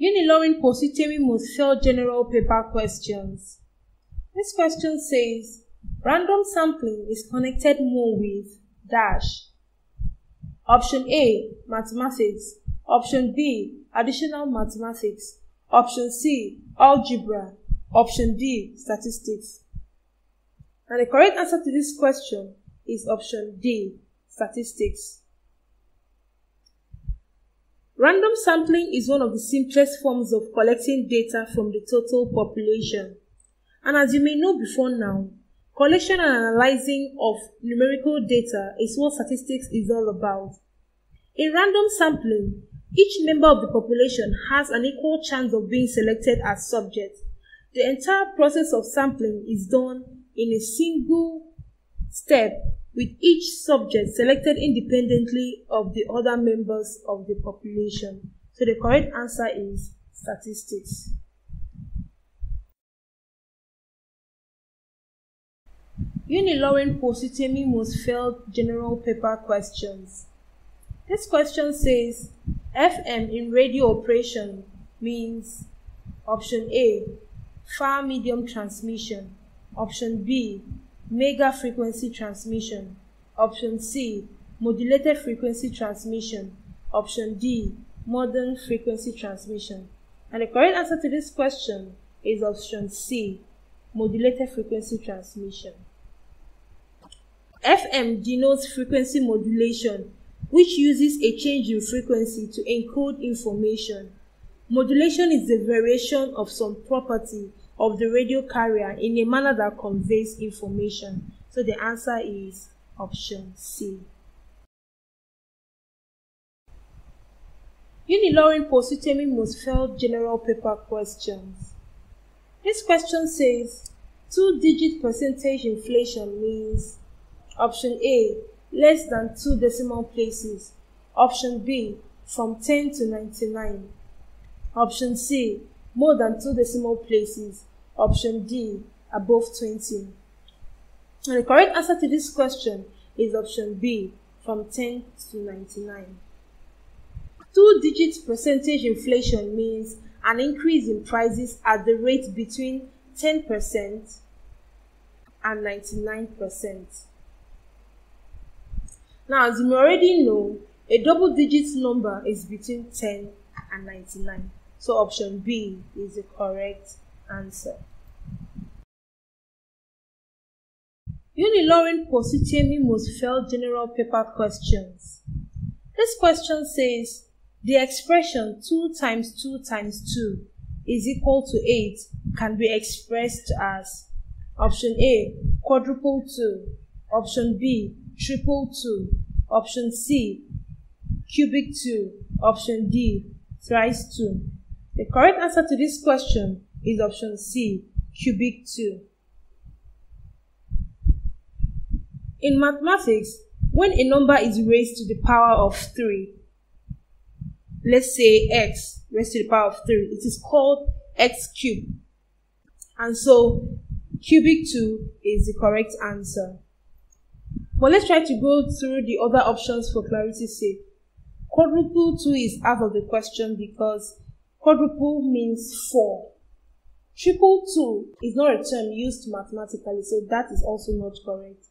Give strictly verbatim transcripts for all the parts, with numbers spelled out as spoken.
Unilorin Positemi Museo General Paper Questions. This question says, random sampling is connected more with dash. Option A, mathematics. Option B, additional mathematics. Option C, algebra. Option D, statistics. And the correct answer to this question is option D, statistics. Random sampling is one of the simplest forms of collecting data from the total population. And as you may know before now, collection and analyzing of numerical data is what statistics is all about. In random sampling, each member of the population has an equal chance of being selected as subject. The entire process of sampling is done in a single step, with each subject selected independently of the other members of the population. So the correct answer is statistics. Unilorin Positemi Mosfeld General Paper Questions. This question says, F M in radio operation means option A, far medium transmission, option B, mega frequency transmission, option C, modulated frequency transmission, option D, modern frequency transmission. And the correct answer to this question is option C, modulated frequency transmission. F M denotes frequency modulation, which uses a change in frequency to encode information. Modulation is the variation of some property of the radio carrier in a manner that conveys information. So the answer is option C. Unilorin Positemi Mosfeld General Paper Questions. This question says, two-digit percentage inflation means option A, less than two decimal places. Option B, from ten to ninety-nine. Option C, more than two decimal places. Option D, above twenty. And the correct answer to this question is option B, from ten to ninety-nine. Two-digit percentage inflation means an increase in prices at the rate between ten percent and ninety-nine percent. Now, as you already know, a double-digit number is between ten and ninety-nine. So option B is the correct answer. Unilorin Positemi Mosfeld General Paper Questions. This question says, the expression two times two times two is equal to eight can be expressed as option A, quadruple two, option B, triple two, option C, cubic two, option D, thrice two. The correct answer to this question is option C, cubic two. In mathematics, when a number is raised to the power of three, let's say x raised to the power of three, it is called x cubed. And so, cubic two is the correct answer. But let's try to go through the other options for clarity's sake. Quadruple two is out of the question because quadruple means four. Triple two is not a term used mathematically, so that is also not correct.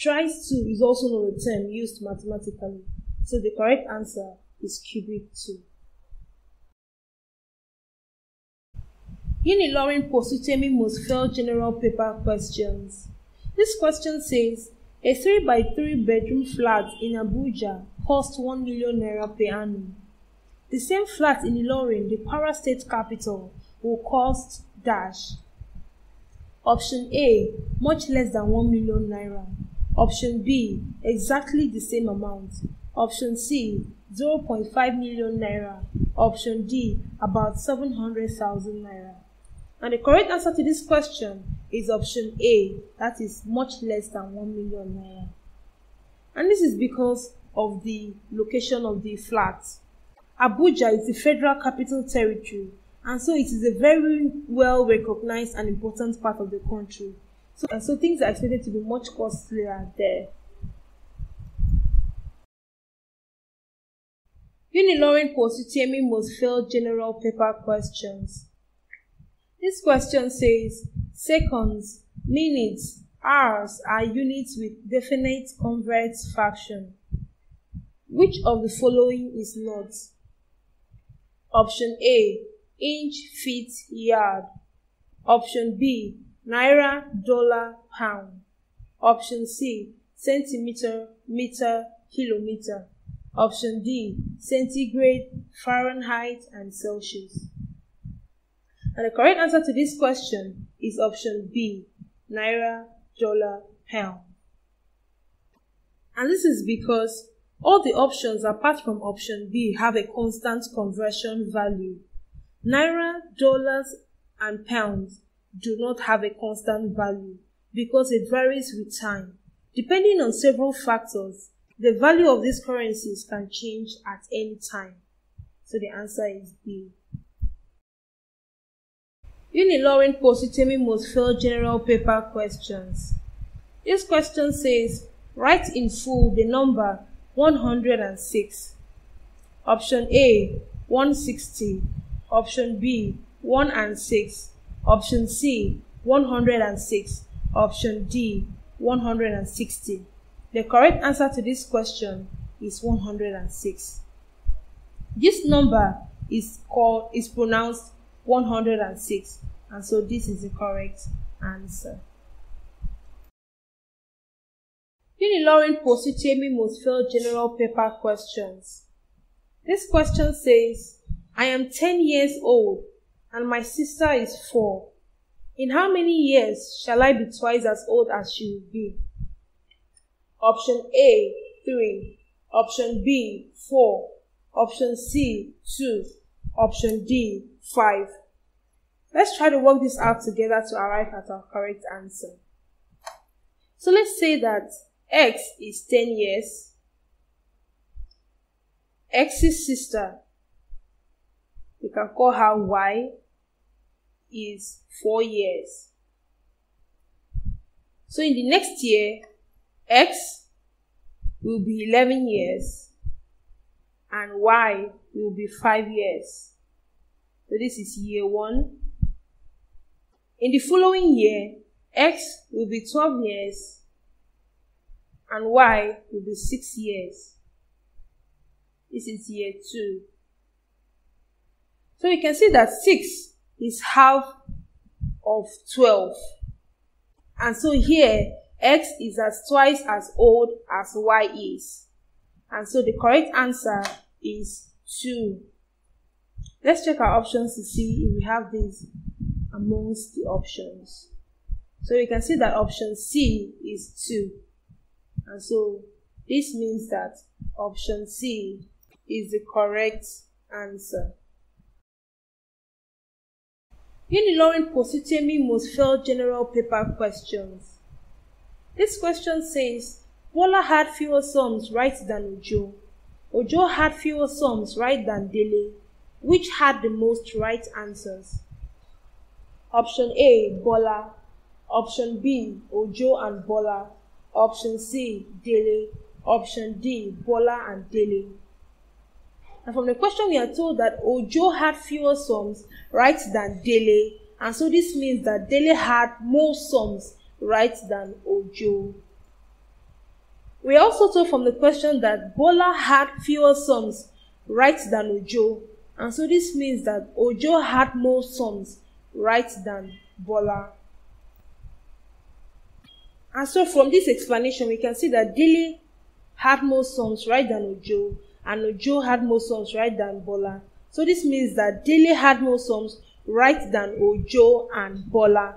Thrice two is also not a term used mathematically, so the correct answer is cubic two. Unilorin Positemi Mosfeld General Paper Questions. This question says, a three by three bedroom flat in Abuja costs one million naira per annum. The same flat in Ilorin, the para state capital, will cost dash. Option A, much less than one million naira. Option B, exactly the same amount. Option C, zero point five million naira. Option D, about seven hundred thousand naira. And the correct answer to this question is option A, that is much less than one million naira. And this is because of the location of the flat. Abuja is the federal capital territory, and so it is a very well recognized and important part of the country. So, and so things are expected to be much costlier there. Unilorin post-U T M E must fail general paper questions. This question says, seconds, minutes, hours are units with definite convert fraction. Which of the following is not? Option A, inch, feet, yard. Option B, naira, dollar, pound. Option C, centimeter, meter, kilometer. Option D, centigrade, Fahrenheit, and Celsius. And the correct answer to this question is option B, naira, dollar, pound. And this is because all the options apart from option B have a constant conversion value. Naira, dollars, and pounds do not have a constant value because it varies with time. Depending on several factors, the value of these currencies can change at any time. So the answer is B. Unilorin post-U T M E must fail general paper questions. This question says, write in full the number one hundred six. Option A, one hundred sixty. Option B, one and six. Option C, one hundred six. Option D, one hundred sixty. The correct answer to this question is one hundred six. This number is called is pronounced one hundred six, and so this is the correct answer. Unilorin post-U T M E must fail general paper questions. This question says, I am ten years old and my sister is four. In how many years shall I be twice as old as she will be? Option A, three. Option B, four. Option C, two. Option D, five. Let's try to work this out together to arrive at our correct answer. So let's say that X is ten years, X's sister, we can call her Y, is four years. So in the next year, X will be eleven years and Y will be five years. So this is year one. In the following year, X will be twelve years and Y will be six years. This is year two. So you can see that six is half of twelve. And so here, X is as twice as old as Y is. And so the correct answer is two. Let's check our options to see if we have this amongst the options. So you can see that option C is two. And so this means that option C is the correct answer. Unilorin post-U T M E must fail general paper questions. This question says, Bola had fewer sums right than Ojo. Ojo had fewer sums right than Dele. Which had the most right answers? Option A, Bola. Option B, Ojo and Bola. Option C, Dele. Option D, Bola and Dele. And from the question, we are told that Ojo had fewer sums right than Dele. And so this means that Dele had more sums right than Ojo. We are also told from the question that Bola had fewer sums right than Ojo, and so this means that Ojo had more sums right than Bola. And so from this explanation, we can see that Dele had more sums right than Ojo, and Ojo had more sums right than Bola. So this means that Dele had more sums right than Ojo and Bola.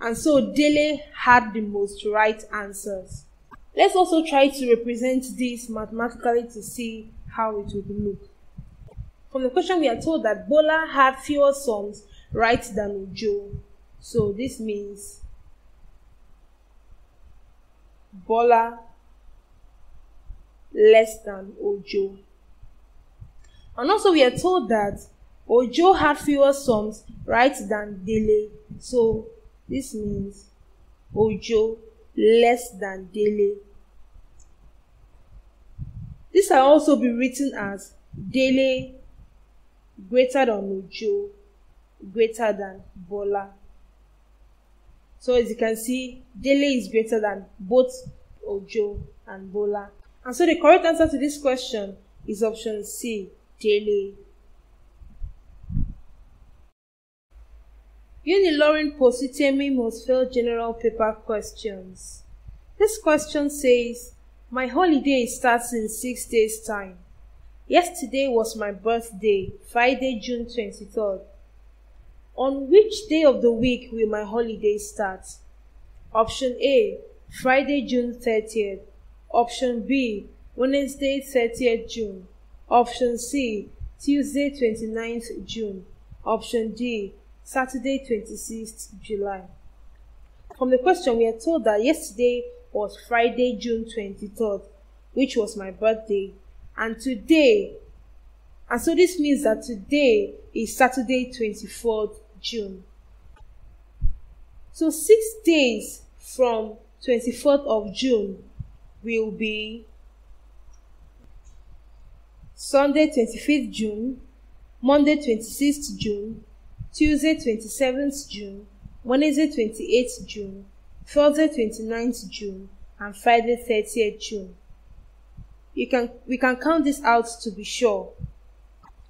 And so Dele had the most right answers. Let's also try to represent this mathematically to see how it would look. From the question, we are told that Bola had fewer sums right than Ojo. So this means Bola less than Ojo. And also we are told that Ojo had fewer sums right than Dele. So this means Ojo less than Dele. This shall also be written as Dele greater than Ojo, greater than Bola. So as you can see, Dele is greater than both Ojo and Bola. And so the correct answer to this question is option C, Dele. Unilorin post-U T M E must fail general paper questions. This question says, my holiday starts in six days' time. Yesterday was my birthday, Friday, June twenty-third. On which day of the week will my holiday start? Option A, Friday, June thirtieth. Option B, Wednesday, thirtieth June. Option C, Tuesday, twenty-ninth June. Option D, Saturday, twenty-sixth July. From the question, we are told that yesterday was Friday, June twenty-third, which was my birthday, and today, and so this means that today is Saturday, twenty-fourth June. So six days from twenty-fourth of June will be Sunday, twenty-fifth June, Monday, twenty-sixth June, Tuesday, twenty-seventh June, Wednesday, twenty-eighth June, Thursday, twenty-ninth June, and Friday, thirtieth June. You can, we can count this out to be sure.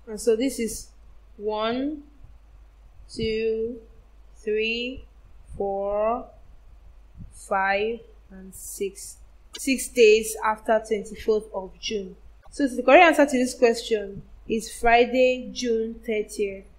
And so this is one, two, three, four, five, and six. Six days after twenty-fourth of June. So the correct answer to this question is Friday, June thirtieth.